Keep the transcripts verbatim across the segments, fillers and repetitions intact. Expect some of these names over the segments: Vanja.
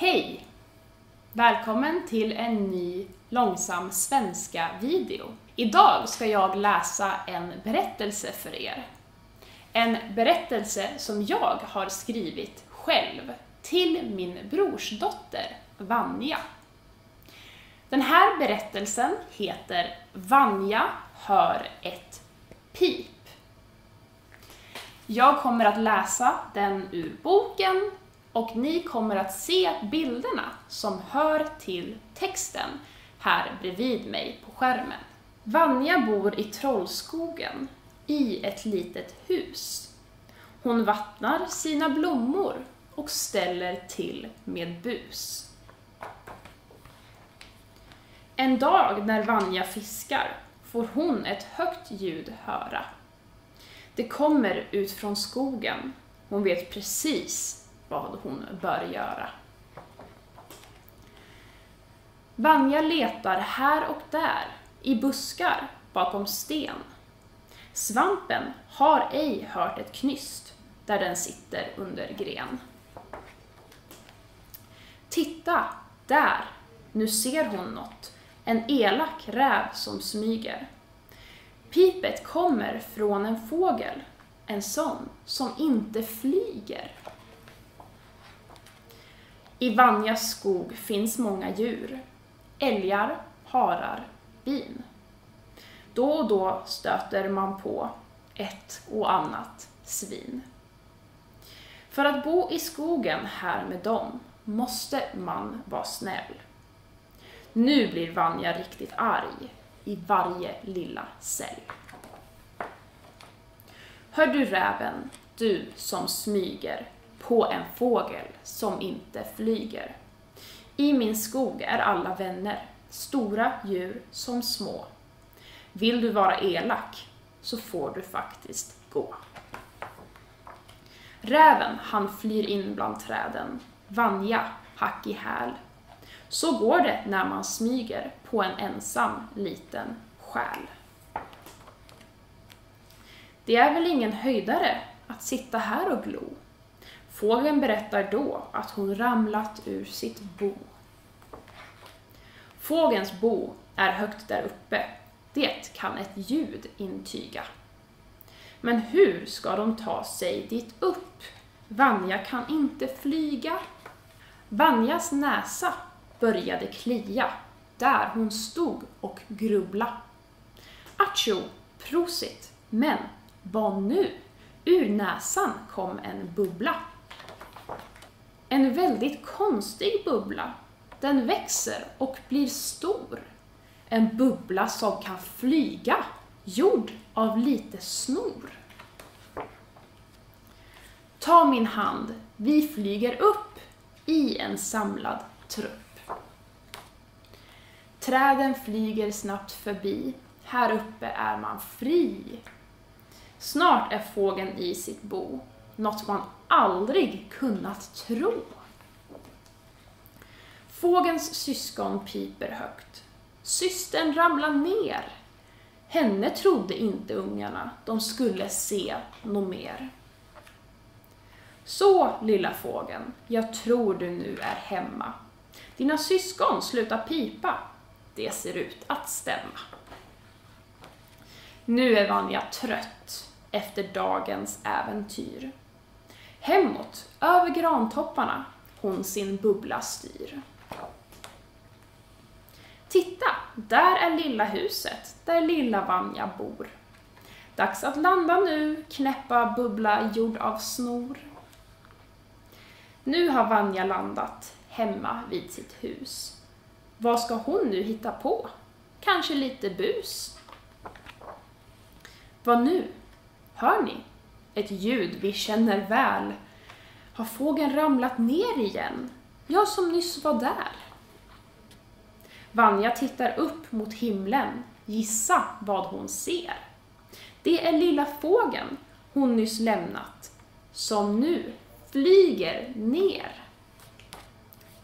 Hej! Välkommen till en ny långsam svenska video. Idag ska jag läsa en berättelse för er. En berättelse som jag har skrivit själv till min brorsdotter Vanja. Den här berättelsen heter Vanja hör ett pip. Jag kommer att läsa den ur boken och ni kommer att se bilderna som hör till texten här bredvid mig på skärmen. Vanja bor i Trollskogen i ett litet hus. Hon vattnar sina blommor och ställer till med bus. En dag när Vanja fiskar får hon ett högt ljud höra. Det kommer ut från skogen. Hon vet precis vad hon bör göra. Vanja letar här och där, i buskar, bakom sten. Svampen har ej hört ett knyst där den sitter under gren. Titta, där! Nu ser hon något. En elak räv som smyger. Pipet kommer från en fågel, en sån som inte flyger. I Vanjas skog finns många djur, älgar, harar, bin. Då och då stöter man på ett och annat svin. För att bo i skogen här med dem måste man vara snäll. Nu blir Vanja riktigt arg i varje lilla cell. Hör du räven, du som smyger på en fågel som inte flyger. I min skog är alla vänner, stora djur som små. Vill du vara elak så får du faktiskt gå. Räven han flyr in bland träden, Vanja hack i häl. Så går det när man smyger på en ensam liten själ. Det är väl ingen höjdare att sitta här och glo. Fågeln berättar då att hon ramlat ur sitt bo. Fågelns bo är högt där uppe. Det kan ett ljud intyga. Men hur ska de ta sig dit upp? Vanja kan inte flyga. Vanjas näsa började klia där hon stod och grubbla. Atjo, prosit, men vad nu? Ur näsan kom en bubbla. En väldigt konstig bubbla. Den växer och blir stor. En bubbla som kan flyga, gjord av lite snor. Ta min hand, vi flyger upp i en samlad trupp. Träden flyger snabbt förbi, här uppe är man fri. Snart är fågeln i sitt bo, något man aldrig kunnat tro. Fågelns syskon piper högt. Systern ramlar ner. Henne trodde inte ungarna, de skulle se något mer. Så, lilla fågeln, jag tror du nu är hemma. Dina syskon slutar pipa. Det ser ut att stämma. Nu är Vanja trött efter dagens äventyr. Hemåt, över grantopparna, hon sin bubbla styr. Titta, där är lilla huset, där lilla Vanja bor. Dags att landa nu, knäppa bubbla gjord av snor. Nu har Vanja landat hemma vid sitt hus. Vad ska hon nu hitta på? Kanske lite bus? Vad nu? Hör ni? Ett ljud vi känner väl. Har fågeln ramlat ner igen? Jag som nyss var där. Vanja tittar upp mot himlen. Gissa vad hon ser. Det är lilla fågeln hon nyss lämnat, som nu flyger ner.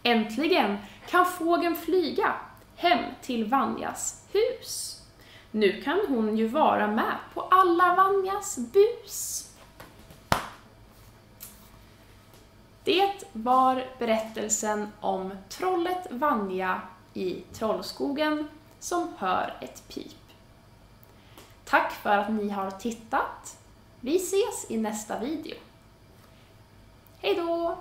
Äntligen kan fågeln flyga hem till Vanjas hus. Nu kan hon ju vara med på alla Vanjas bus. Det var berättelsen om trollet Vanja i Trollskogen som hör ett pip. Tack för att ni har tittat. Vi ses i nästa video. Hej då!